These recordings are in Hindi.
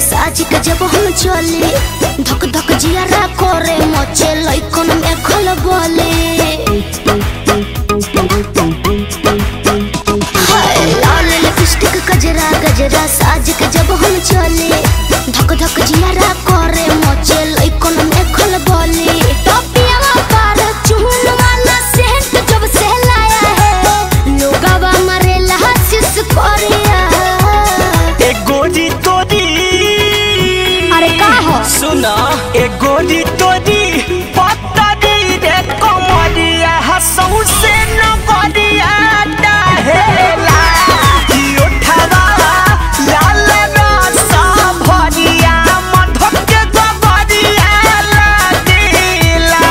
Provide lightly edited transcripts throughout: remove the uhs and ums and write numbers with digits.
साज के जब हम चले धक धक जियारा करे मचे लइकन में खल बोले लाल लिपस्टिक गजरा गजरा साज के जब हम चले धक धक जियारा करे मचे लइकन में खल बोले टोपिया पर चुनवा ना सेंट जब से लाया है लोगावा मारे लहसिस कोरिया एक गोजी तोरी सुना एक गोरी तोरी पत्ता दी रे कमरिया हसू से नगरिया टहला की उठावा लाल रसा भरिया मधुर के गबरिया लदिला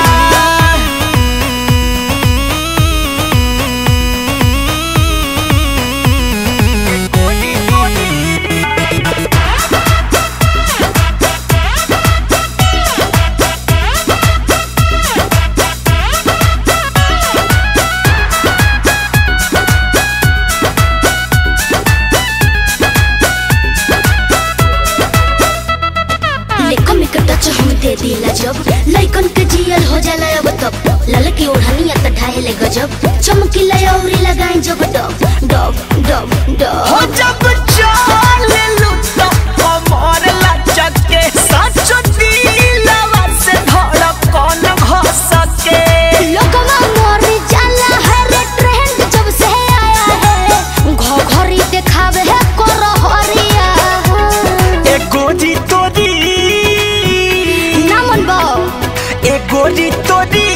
जब लइकन के जियल हो जाला अब तब ललकी ओढ़निया त ढाहेले गजब चमकीला औरी लगाई जब डब डब डब डब हो जब चले लुट हमर लचक के सच दिल से धड़क कौन घस के लोगवा मोर जाला है रे ट्रेंड जब से आया है घर घरी देखावे है करो हरिया एक गोजी तोरी गोरी तोरी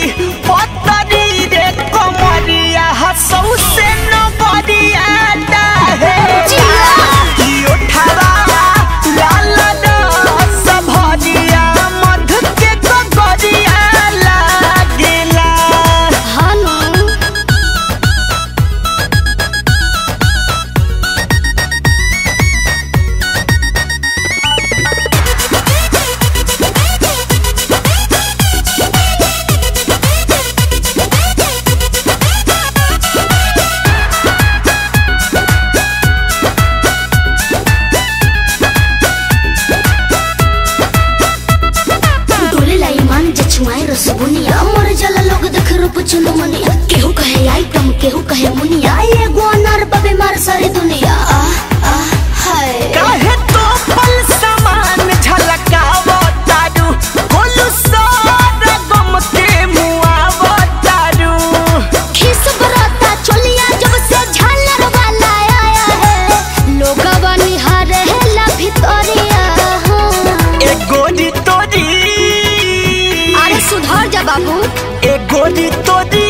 पत्ता दी रे कमरिया हसू से नगरिया केहू कहे आइटम केहू कहे मुनिया ये गोनर बबे मार सारी दुनिया आ हाय काहे तो फल समान झलकावो तारू गोलू सार गम के मुआवो तारू खिस बरता चलिया जब से झालर वाला आया है लोगवा निहारे ला भितरिया ए गोरी तोरी अरे सुधर जा बाबू ए गोरी तोरी